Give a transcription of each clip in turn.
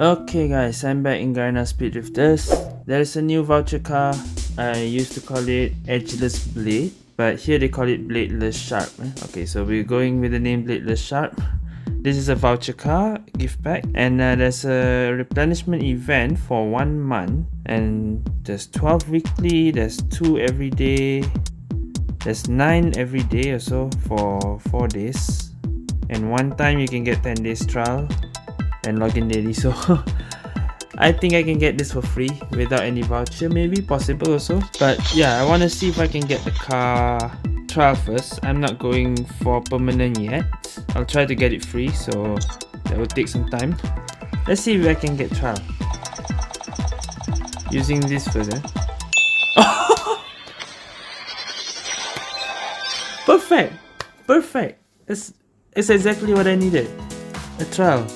Okay guys, I'm back in Garena Speed Drifters. There is a new voucher car. I used to call it Edgeless Blade, but here they call it Bladeless Sharp. Okay, so we're going with the name Bladeless Sharp. This is a voucher car gift pack, and there's a replenishment event for 1 month, and there's 12 weekly, there's 2 every day, there's 9 every day or so for 4 days, and one time you can get 10 days trial and login daily. So I think I can get this for free without any voucher, maybe possible also. But yeah, I want to see if I can get the car trial first. I'm not going for permanent yet. I'll try to get it free, so that will take some time. Let's see if I can get trial using this first. Perfect, perfect. It's exactly what I needed. A trial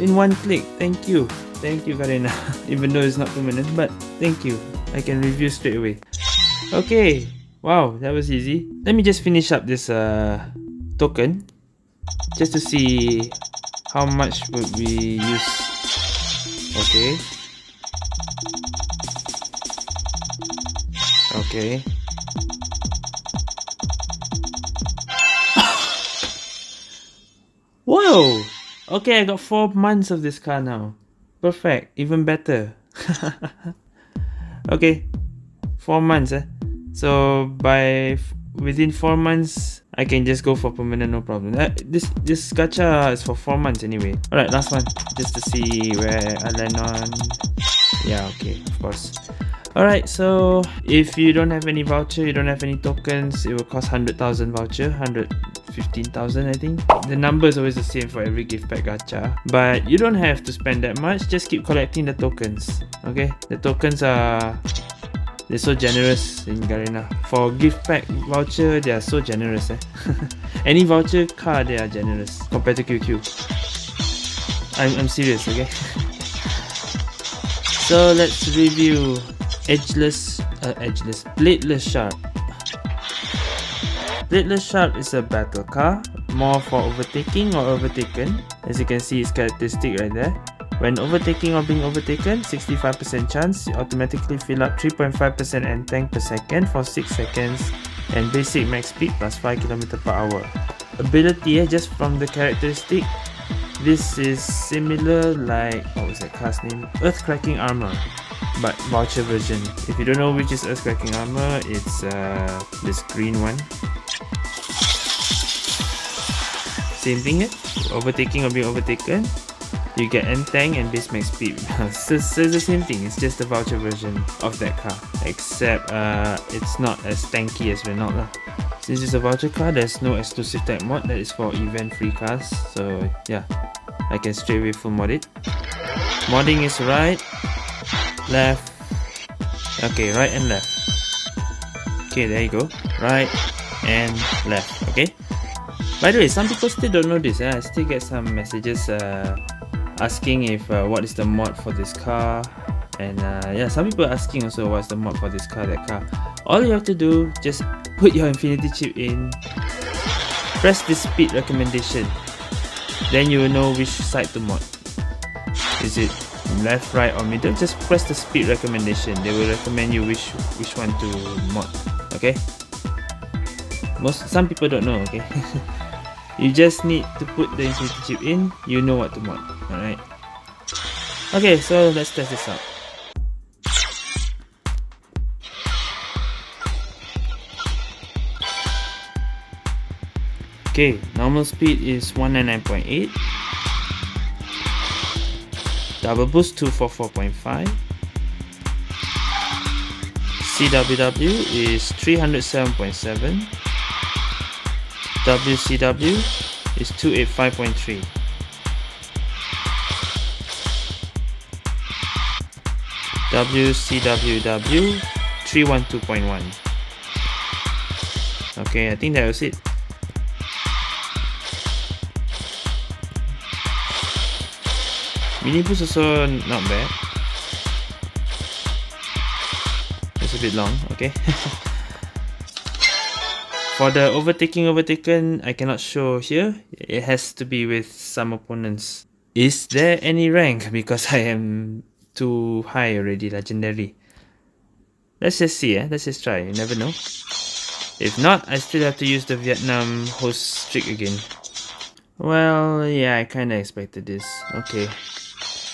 in one click. Thank you. Thank you, Garena. Even though it's not permanent, but thank you. I can review straight away. Okay. Wow, that was easy. Let me just finish up this token, just to see how much would we use. Okay. Okay. Whoa! Okay, I got 4 months of this car now. Perfect, even better. Okay, 4 months. So within 4 months, I can just go for permanent, no problem. This gacha is for 4 months anyway. All right, last one, just to see where I land on. Yeah, okay, of course. All right, so if you don't have any voucher, you don't have any tokens, it will cost 100,000 voucher, 115,000 I think. The number is always the same for every gift pack gacha, but you don't have to spend that much. Just keep collecting the tokens. Okay, the tokens are, they're so generous in Garena. For gift pack voucher, they are so generous. Any voucher card, they are generous compared to QQ. I'm serious, okay. So let's review Bladeless Sharp. Bladeless Sharp is a battle car, more for overtaking or overtaken. As you can see, its characteristic right there. When overtaking or being overtaken, 65% chance, you automatically fill up 3.5% and tank per second for 6 seconds, and basic max speed plus 5 km/h. Ability, just from the characteristic, this is similar like, what was that class name? Earth Cracking Armor, but voucher version. If you don't know which is Earth Cracking Armor, it's this green one. Same thing, overtaking or being overtaken, you get N-Tank and base max speed. So it's the same thing, it's just the voucher version of that car, except it's not as tanky as Renault lah. Since it's a voucher car, there's no exclusive tag mod, that is for event free cars, so yeah, I can straight away full mod it. Modding is right, left, okay, right and left. Okay, there you go, right and left, okay. By the way, some people still don't know this. I still get some messages asking if what is the mod for this car, and yeah, some people asking also what's the mod for this car, that car. All you have to do, just put your Infinity chip in, press this speed recommendation, then you will know which side to mod. Is it left, right or middle? Just press the speed recommendation, they will recommend you which one to mod, okay. Some people don't know, okay. You just need to put the Infinity chip in, you know what to mod, alright? Okay, so let's test this out. Okay, normal speed is 199.8, double boost 244.5, CWW is 307.7, WCW is 285.3. WCWW 312.1. Okay, I think that was it. Mini boost also not bad. It's a bit long, okay. For the overtaken, I cannot show here. It has to be with some opponents. Is there any rank? Because I am too high already, legendary. Let's just see, eh? Let's just try, you never know. If not, I still have to use the Vietnam host trick again. Well, yeah, I kinda expected this. Okay,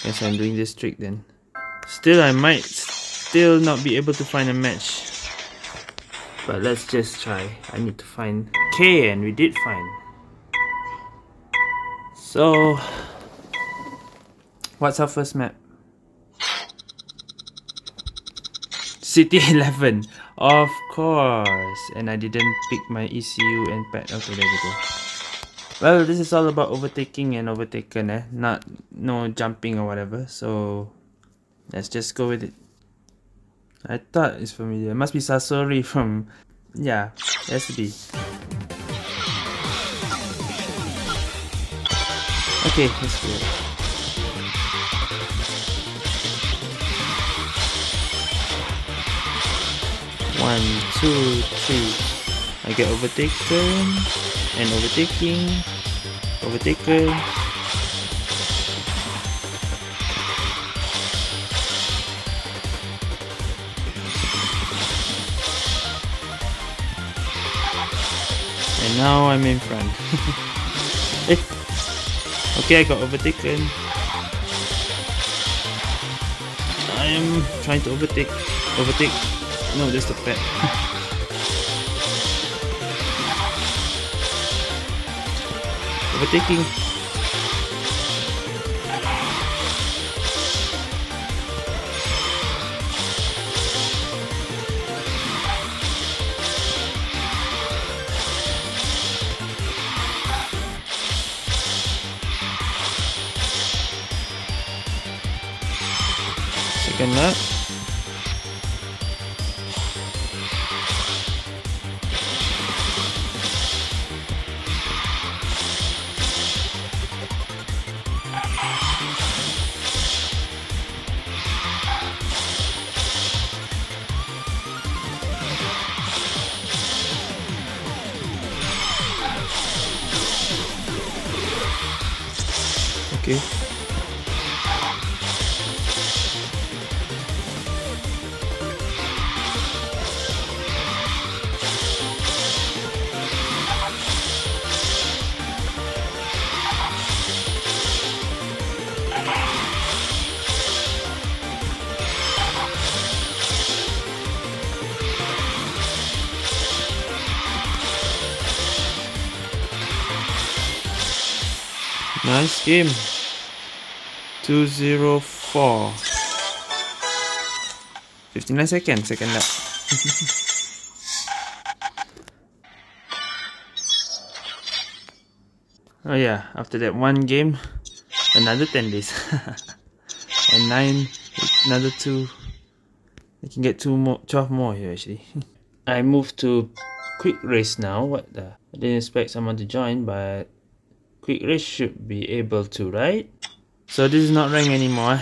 guess I'm doing this trick then. Still, I might still not be able to find a match. But let's just try. I need to find K, and we did find. So, what's our first map? City 11, of course. And I didn't pick my ECU and pet. Okay, there we go. Well, this is all about overtaking and overtaken, eh? No jumping or whatever. So, let's just go with it. I thought it's familiar. It must be Sasori from... yeah, it has to be. Okay, let's do it. One, two, three. I get overtaken and overtaking. Overtaken. And now I'm in front. Eh. Okay, I got overtaken. I am trying to overtake. Overtake. No, that's the pet. Overtaking. Second lap. Okay. Nice game. 2:04. 59 seconds, second lap. Oh yeah, after that one game, another 10 days. And 9, another 2. I can get 12 more here actually. I moved to quick race now. What the? I didn't expect someone to join, but quick race should be able to, right? So this is not ranked anymore.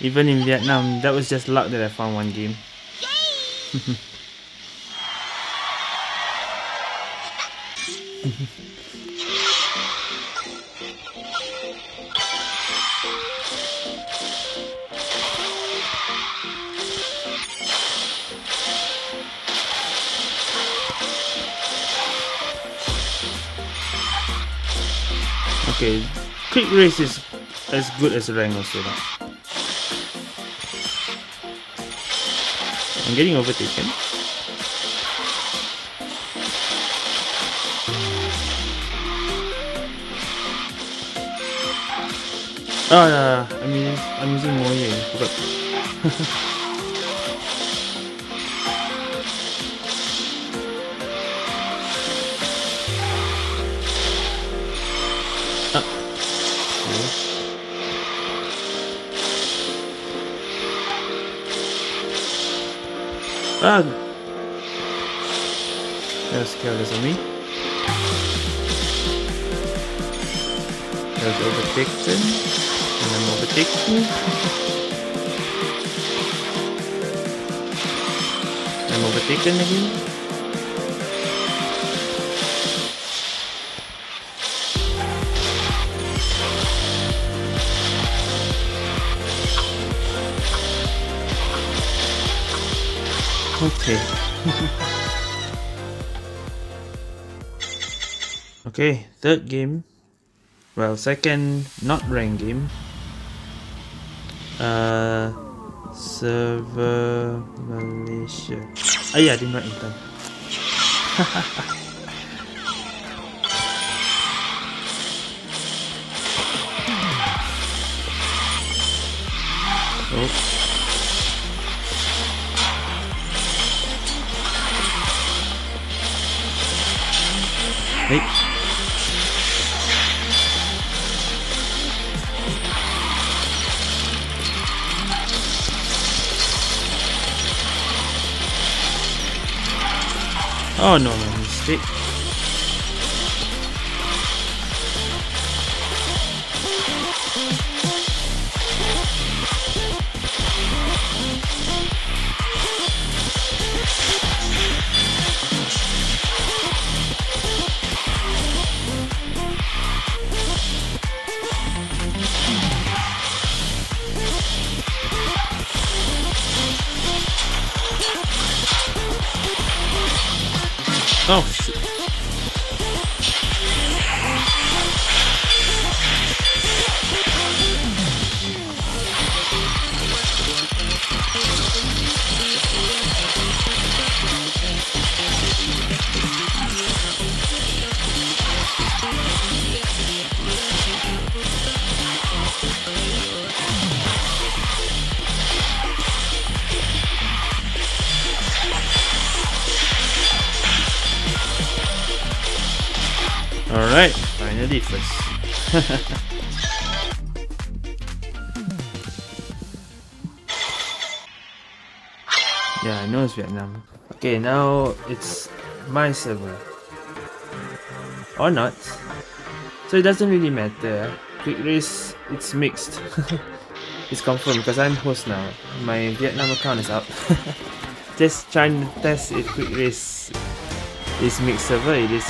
Even in Vietnam, that was just luck that I found one game. Okay, quick race is as good as a rank also. I'm getting overtaken. Oh, yeah, I mean, I'm using Moye, I forgot. Ah! That was careless of me. That was overtaken. And I'm overtaken. I'm overtaken again. Okay. Okay, third game. Well, second not ranked game. Server Malaysia. Ah yeah, I didn't write in time. Oh. Hey. Oh no, no mistake. Oh shit. Alright, finally first. Yeah, I know it's Vietnam. Okay, now it's my server. Or not. So it doesn't really matter. Quick race, it's mixed. It's confirmed because I'm host now. My Vietnam account is up. Just trying to test if quick race is mixed server, it is.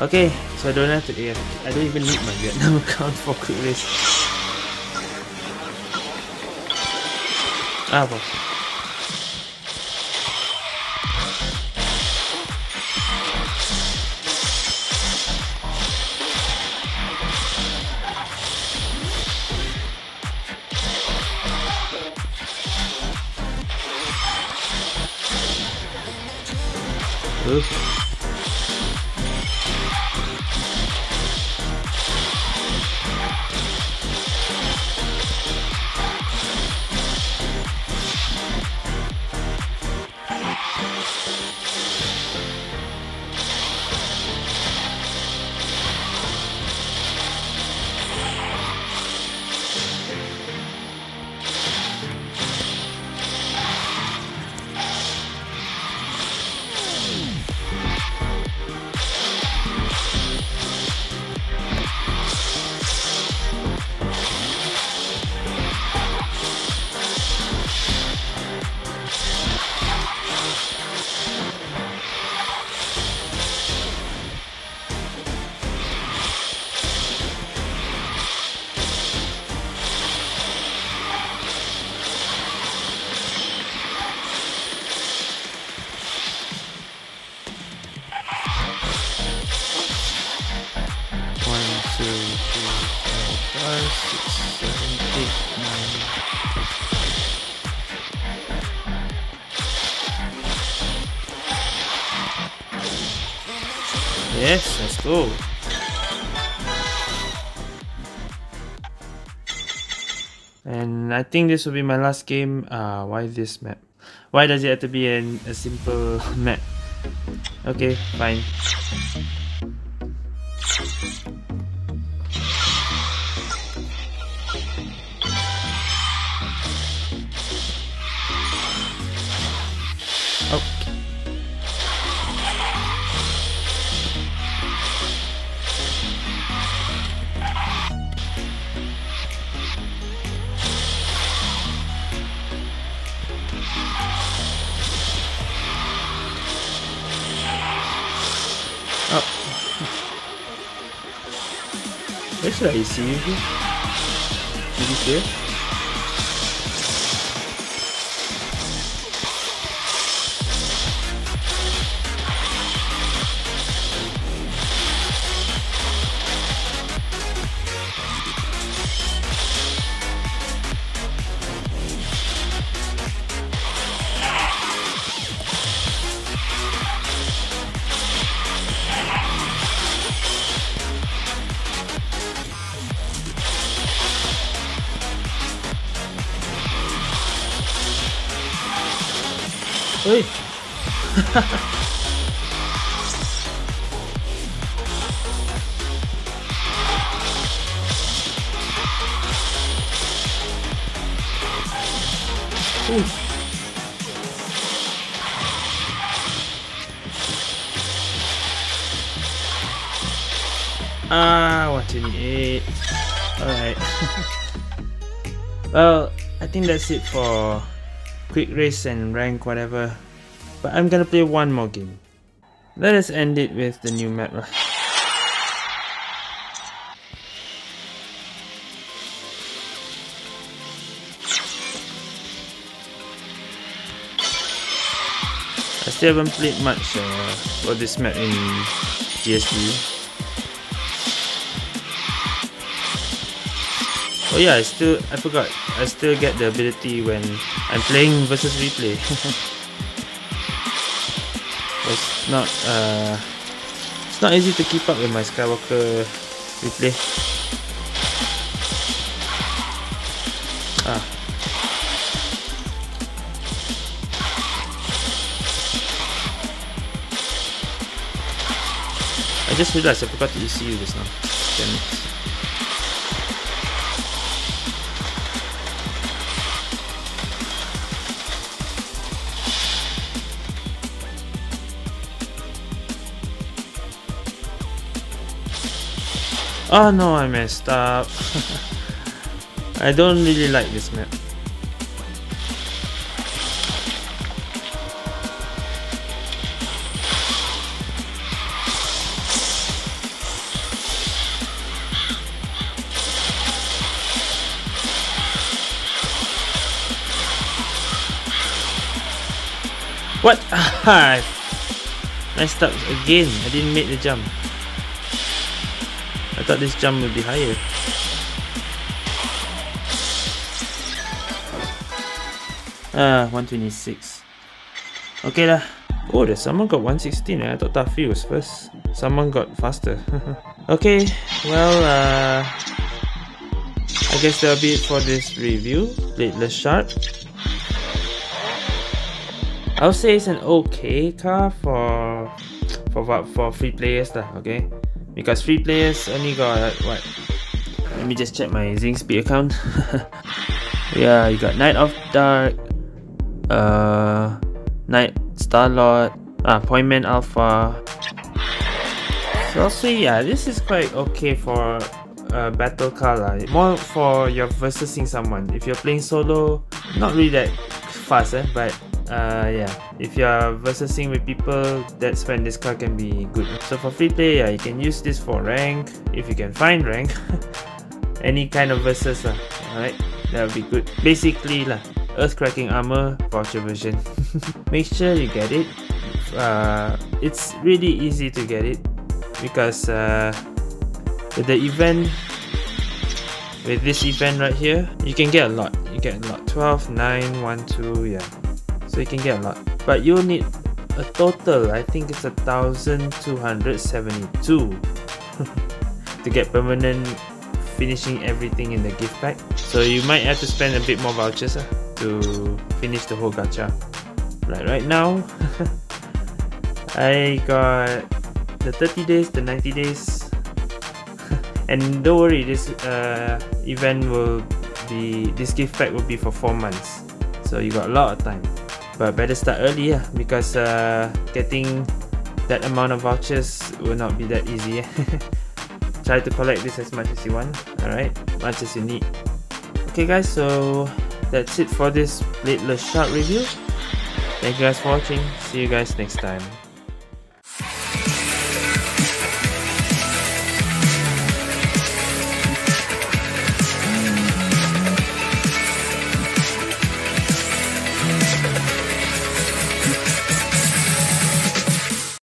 Okay, so I don't have to AFK. I don't even need my Vietnam account for quick race. Ah, well. Oof. Yes, let's go. And I think this will be my last game. Why this map? Why does it have to be a simple map? Okay, fine. Where should I see you? Did you see it? honestly. Ooh. Ah, 128. Alright. Well, I think that's it for quick race and rank, whatever. But I'm gonna play one more game. Let us end it with the new map. I still haven't played much for this map in GSB. Oh yeah, I forgot. I still get the ability when I'm playing versus replay. It's not easy to keep up with my Skywalker replay. Ah. I just realized I forgot to ECU this now. Damn it. Oh no, I messed up. I don't really like this map. What? I messed up again. I didn't make the jump. I thought this jump would be higher. Ah, 126. Okay lah. Oh, there's someone got 116 eh. I thought Taffy was first. Someone got faster. Okay, well, I guess that'll be it for this review. Bladeless Sharp. I'll say it's an okay car for free players lah, okay? Because free players only got what? Let me just check my ZingSpeed account. Yeah, you got Knight of Dark, Knight Starlord, Pointman Alpha. So also, yeah, this is quite okay for battle car lah. More for your versusing someone. If you're playing solo, not really that fast, eh? But yeah, if you're versusing with people, that's when this car can be good. So for free play, yeah, you can use this for rank, if you can find rank. Any kind of versus lah, alright, that would be good. Basically lah, Earth Cracking Armor voucher version. Make sure you get it. It's really easy to get it because with this event right here, you can get a lot. You get a lot. 12, 9, 1, 2, yeah. So you can get a lot, but you'll need a total, I think it's 1,272 to get permanent finishing everything in the gift pack. So you might have to spend a bit more vouchers to finish the whole gacha. Like right now, I got the 30 days, the 90 days, and don't worry, this this gift pack will be for 4 months. So you got a lot of time. But better start early yeah, because getting that amount of vouchers will not be that easy. Try to collect this as much as you want, alright? Much as you need. Okay guys, so that's it for this Bladeless Sharp review. Thank you guys for watching. See you guys next time.